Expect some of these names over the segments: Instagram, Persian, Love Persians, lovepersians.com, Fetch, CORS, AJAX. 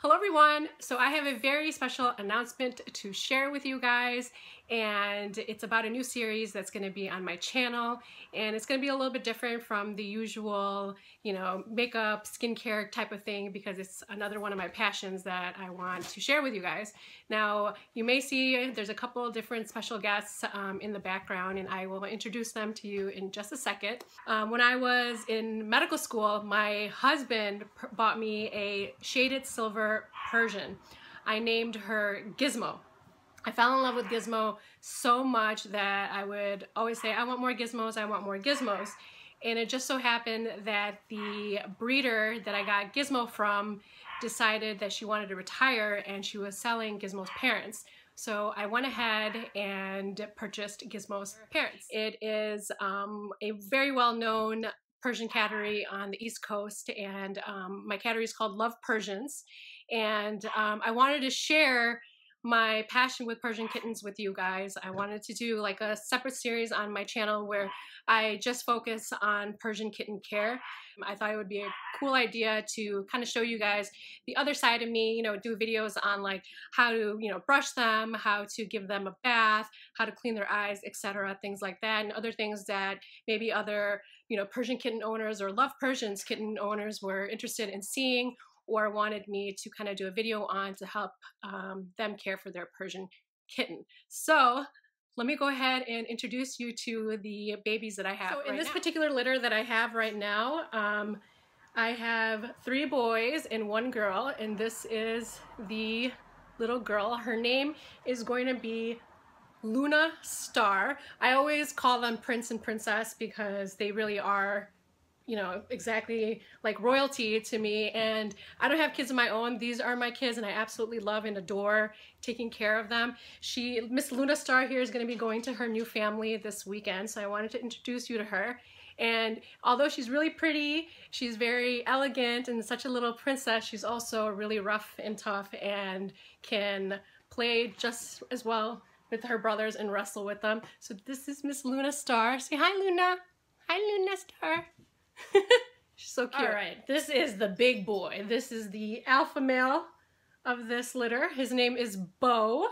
Hello everyone, so I have a very special announcement to share with you guys, and it's about a new series that's going to be on my channel, and it's going to be a little bit different from the usual, you know, makeup, skincare type of thing, because it's another one of my passions that I want to share with you guys. Now, you may see there's a couple of different special guests in the background, and I will introduce them to you in just a second. When I was in medical school, my husband bought me a shaded silver Persian. I named her Gizmo. I fell in love with Gizmo so much that I would always say, I want more Gizmos, I want more Gizmos. And it just so happened that the breeder that I got Gizmo from decided that she wanted to retire, and she was selling Gizmo's parents. So I went ahead and purchased Gizmo's parents. It is a very well-known Persian cattery on the East Coast, and my cattery is called Love Persians. And I wanted to share my passion with Persian kittens with you guys. I wanted to do like a separate series on my channel where I just focus on Persian kitten care. I thought it would be a cool idea to kind of show you guys the other side of me, you know, do videos on like how to, you know, brush them, how to give them a bath, how to clean their eyes, etc., things like that, and other things that maybe other, you know, Persian kitten owners or Love Persians kitten owners were interested in seeing or wanted me to kind of do a video on to help them care for their Persian kitten. So let me go ahead and introduce you to the babies that I have right now. So in this particular litter that I have right now, I have three boys and one girl, and this is the little girl. Her name is going to be Luna Star. I always call them Prince and Princess because they really are, you know, exactly like royalty to me. And I don't have kids of my own. These are my kids, and I absolutely love and adore taking care of them. Miss Luna Star here is going to be going to her new family this weekend, so I wanted to introduce you to her. And although she's really pretty, she's very elegant and such a little princess, she's also really rough and tough and can play just as well with her brothers and wrestle with them. So this is Miss Luna Star. Say hi, Luna. Hi, Luna Star. She's so cute. All right, this is the big boy. This is the alpha male of this litter. His name is Bo.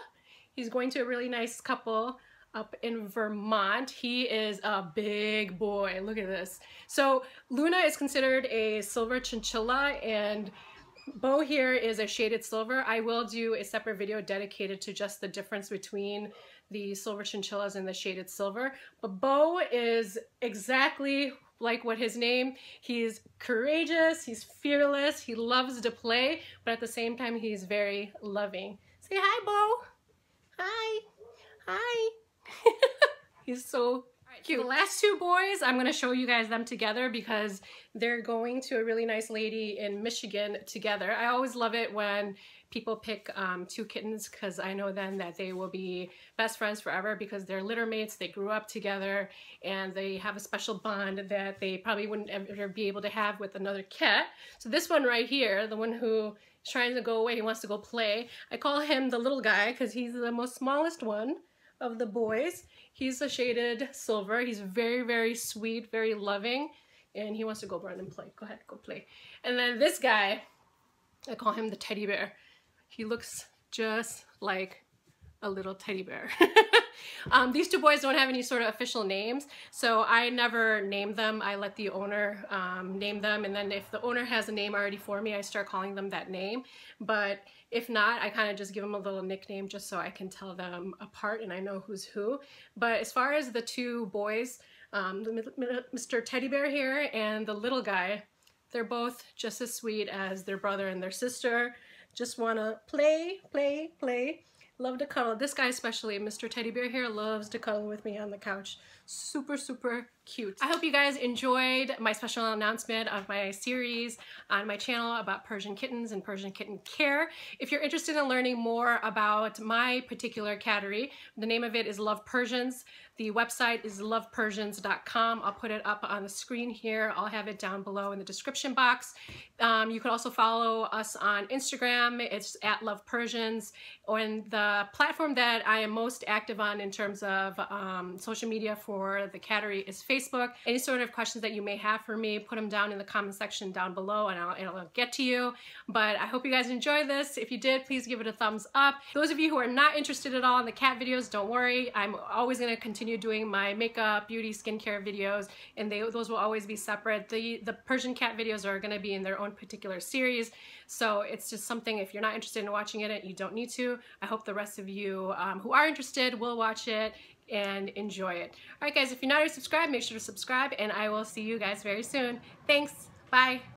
He's going to a really nice couple up in Vermont. He is a big boy. Look at this. So Luna is considered a silver chinchilla, and Bo here is a shaded silver. I will do a separate video dedicated to just the difference between the silver chinchillas and the shaded silver. But Bo is exactly like what his name. He's courageous, he's fearless, he loves to play, but at the same time he's very loving. Say hi, Bo. Hi. Hi. He's so cute. The last two boys, I'm going to show you guys them together because they're going to a really nice lady in Michigan together. I always love it when people pick two kittens, because I know then that they will be best friends forever because they're litter mates, they grew up together, and they have a special bond that they probably wouldn't ever be able to have with another cat. So this one right here, the one who is trying to go away, he wants to go play, I call him the little guy because he's the most smallest one of the boys. He's a shaded silver. He's very, very sweet, very loving, and he wants to go run and play. Go ahead, go play. And then this guy, I call him the teddy bear. He looks just like a little teddy bear. These two boys don't have any sort of official names, so I never name them. I let the owner name them, and then if the owner has a name already for me, I start calling them that name. But if not, I kind of just give them a little nickname just so I can tell them apart and I know who's who. But as far as the two boys, Mr. Teddy Bear here and the little guy, they're both just as sweet as their brother and their sister. Just want to play, play, play. Love to cuddle. This guy especially, Mr. Teddy Bear here, loves to cuddle with me on the couch. Super, super cute. I hope you guys enjoyed my special announcement of my series on my channel about Persian kittens and Persian kitten care. If you're interested in learning more about my particular cattery, the name of it is Love Persians. The website is lovepersians.com. I'll put it up on the screen here. I'll have it down below in the description box. You can also follow us on Instagram. It's at Love Persians. On the platform that I am most active on in terms of social media for or the category is Facebook. Any sort of questions that you may have for me, put them down in the comment section down below and I'll get to you. But I hope you guys enjoyed this. If you did, please give it a thumbs up. Those of you who are not interested at all in the cat videos, don't worry. I'm always going to continue doing my makeup, beauty, skincare videos, and those will always be separate. The Persian cat videos are going to be in their own particular series. So it's just something, if you're not interested in watching it, you don't need to. I hope the rest of you who are interested will watch it and enjoy it. All right, guys, if you're not already subscribed, make sure to subscribe, and I will see you guys very soon. Thanks. Bye.